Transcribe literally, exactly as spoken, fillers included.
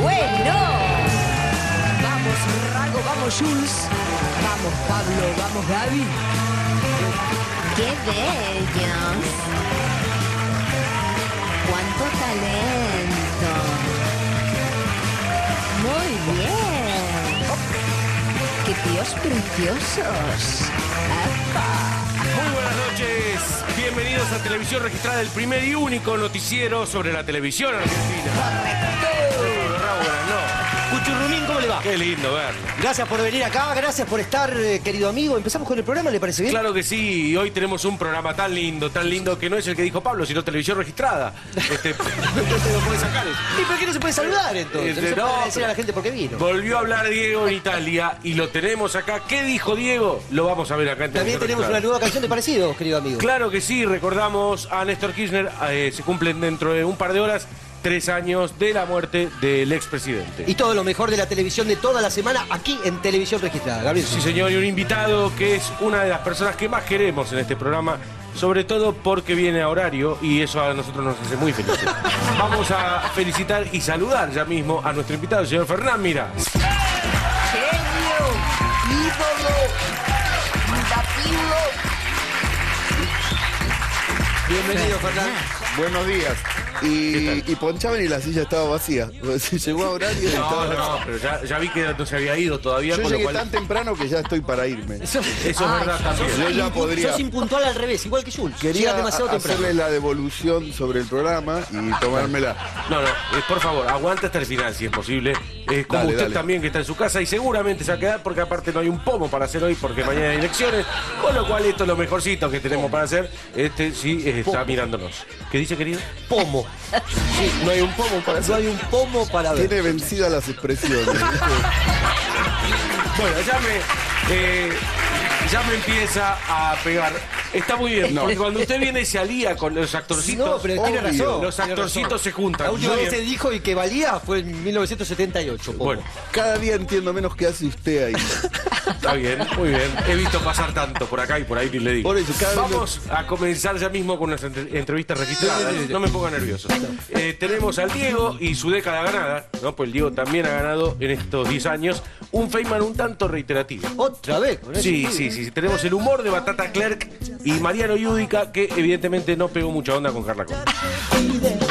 bueno. Vamos, Rago, vamos, Jules. Vamos, Pablo, vamos, Gaby. ¡Qué bellos! ¡Cuánto talento! ¡Muy bien! Oh. ¡Qué tíos preciosos! ¡Apa! Muy buenas noches, bienvenidos a Televisión Registrada, el primer y único noticiero sobre la televisión argentina. ¡Correcto! No. Cuchurrumín, ¿cómo le va? Qué lindo verlo. Gracias por venir acá, gracias por estar, eh, querido amigo. ¿Empezamos con el programa, le parece bien? Claro que sí, y hoy tenemos un programa tan lindo, tan lindo, que no es el que dijo Pablo, sino Televisión Registrada. Este... entonces lo puede sacar. ¿Y por qué no se puede saludar entonces? Este, no se puede agradecer no, a la gente porque vino. Volvió a hablar Diego en Italia y lo tenemos acá. ¿Qué dijo Diego? Lo vamos a ver acá en También tenemos Registrada. Una nueva canción de parecido, querido amigo. Claro que sí, recordamos a Néstor Kirchner, eh, se cumplen dentro de un par de horas tres años de la muerte del expresidente. Y todo lo mejor de la televisión de toda la semana aquí en Televisión Registrada, Gabriel. Sí, señor, y un invitado que es una de las personas que más queremos en este programa, sobre todo porque viene a horario y eso a nosotros nos hace muy felices. Vamos a felicitar y saludar ya mismo a nuestro invitado, el señor Fernán Mirás. Genio, ídolo, tapilo. Bienvenido, Fernán. Buenos días. Y, y ponchaban y la silla estaba vacía. Se llegó a horario y no, estaba no, no, pero ya, ya vi que no se había ido todavía. Yo con llegué lo cual... tan temprano que ya estoy para irme. Eso, eso ah, es verdad también. Sos, yo ya podría... sos impuntual al revés, igual que Jules. Quería demasiado hacerle temprano la devolución sobre el programa y tomármela. No, no, eh, por favor, aguanta hasta el final si es posible. Eh, como dale, usted dale. También que está en su casa y seguramente se va a quedar porque aparte no hay un pomo para hacer hoy porque mañana hay elecciones. Con lo cual esto es lo mejorcito que tenemos para hacer. Este sí eh, está mirándonos. ¿Qué dice, querido? Pomo. Sí, no hay un pomo para ver. No hay un pomo para ver. Tiene vencidas las expresiones. Bueno, ya me, eh, ya me empieza a pegar. Está muy bien, no. Porque cuando usted viene se alía con los actorcitos. No, pero tiene razón. Los actorcitos se juntan. La última vez que se dijo y que valía fue en mil novecientos setenta y ocho. Pomo. Bueno, cada día entiendo menos qué hace usted ahí. Está bien, muy bien. He visto pasar tanto por acá y por ahí, ni le digo. Por eso, cada vamos uno... a comenzar ya mismo con unas entrevistas registradas. No me ponga nervioso. Eh, tenemos al Diego y su década ganada, ¿no? Pues el Diego también ha ganado en estos diez años un Feynman un tanto reiterativo. ¿Otra vez? Sí, sí, sí. Tenemos el humor de Batata Clerc y Mariano Yúdica, que evidentemente no pegó mucha onda con Carla Costa.